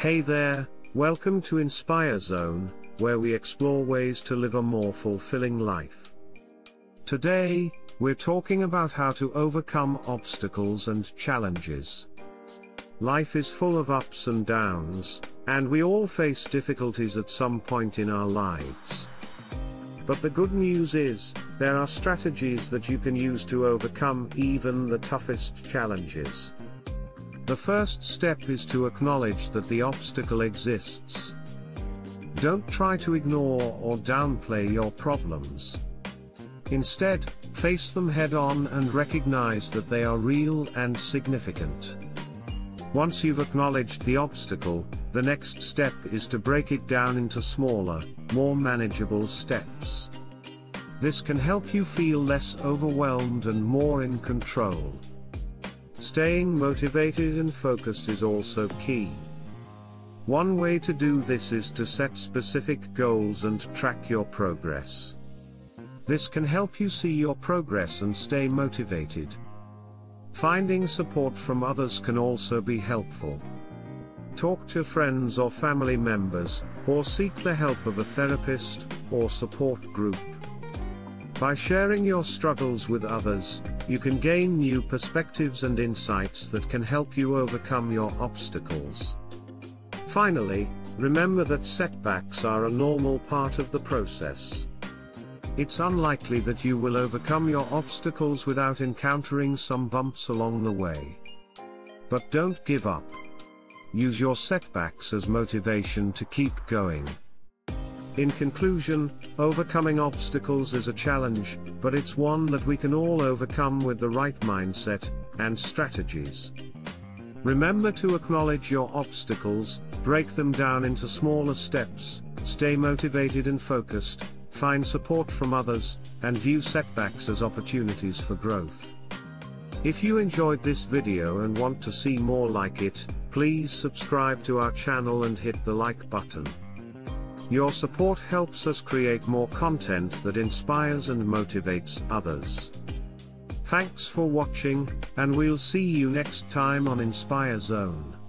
Hey there, welcome to Inspire Zone, where we explore ways to live a more fulfilling life. Today, we're talking about how to overcome obstacles and challenges. Life is full of ups and downs, and we all face difficulties at some point in our lives. But the good news is, there are strategies that you can use to overcome even the toughest challenges. The first step is to acknowledge that the obstacle exists. Don't try to ignore or downplay your problems. Instead, face them head-on and recognize that they are real and significant. Once you've acknowledged the obstacle, the next step is to break it down into smaller, more manageable steps. This can help you feel less overwhelmed and more in control. Staying motivated and focused is also key. One way to do this is to set specific goals and track your progress. This can help you see your progress and stay motivated. Finding support from others can also be helpful. Talk to friends or family members, or seek the help of a therapist or support group. By sharing your struggles with others, you can gain new perspectives and insights that can help you overcome your obstacles. Finally, remember that setbacks are a normal part of the process. It's unlikely that you will overcome your obstacles without encountering some bumps along the way. But don't give up. Use your setbacks as motivation to keep going. In conclusion, overcoming obstacles is a challenge, but it's one that we can all overcome with the right mindset and strategies. Remember to acknowledge your obstacles, break them down into smaller steps, stay motivated and focused, find support from others, and view setbacks as opportunities for growth. If you enjoyed this video and want to see more like it, please subscribe to our channel and hit the like button. Your support helps us create more content that inspires and motivates others. Thanks for watching, and we'll see you next time on Inspire Zone.